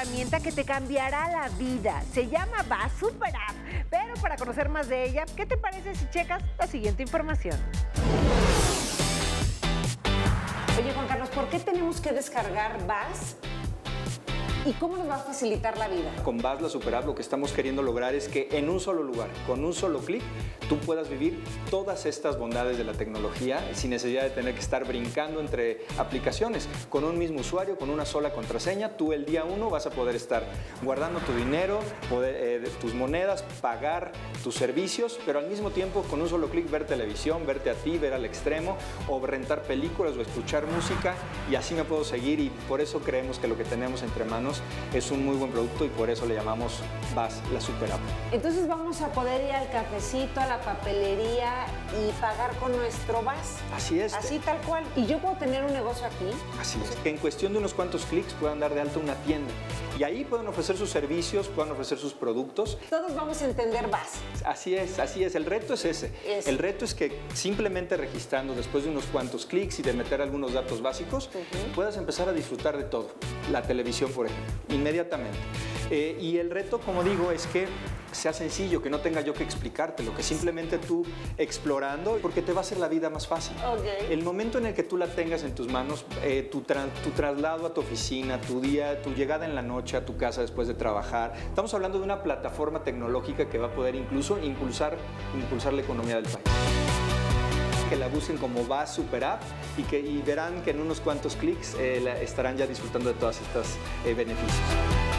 herramienta que te cambiará la vida. Se llama Baz Súper App. Pero para conocer más de ella, ¿qué te parece si checas la siguiente información? Oye, Juan Carlos, ¿por qué tenemos que descargar Baz? ¿Y cómo nos va a facilitar la vida? Con Baz, la Súper App, lo que estamos queriendo lograr es que en un solo lugar, con un solo clic, tú puedas vivir todas estas bondades de la tecnología sin necesidad de tener que estar brincando entre aplicaciones. Con un mismo usuario, con una sola contraseña, tú el día uno vas a poder estar guardando tu dinero, tus monedas, pagar tus servicios, pero al mismo tiempo, con un solo clic, ver televisión, verte a ti, ver Al Extremo, o rentar películas o escuchar música, y así me puedo seguir. Y por eso creemos que lo que tenemos entre manos es un muy buen producto, y por eso le llamamos Baz, la Súper App. Entonces vamos a poder ir al cafecito, a la papelería y pagar con nuestro Baz. Así es. Así tal cual. ¿Y yo puedo tener un negocio aquí? Así es. Que en cuestión de unos cuantos clics puedan dar de alta una tienda. Y ahí pueden ofrecer sus servicios, pueden ofrecer sus productos. Todos vamos a entender Baz. Así es, así es. El reto es ese. El reto es que simplemente registrando después de unos cuantos clics y de meter algunos datos básicos, puedas empezar a disfrutar de todo. La televisión, por ejemplo, inmediatamente. Y el reto, como digo, es que sea sencillo, que no tenga yo que explicártelo, que simplemente tú explorando, porque te va a hacer la vida más fácil. Okay. El momento en el que tú la tengas en tus manos, tu traslado a tu oficina, tu día, tu llegada en la noche a tu casa después de trabajar, estamos hablando de una plataforma tecnológica que va a poder incluso impulsar la economía del país. Que la busquen como Baz Súper App y verán que en unos cuantos clics estarán ya disfrutando de todas estas beneficios.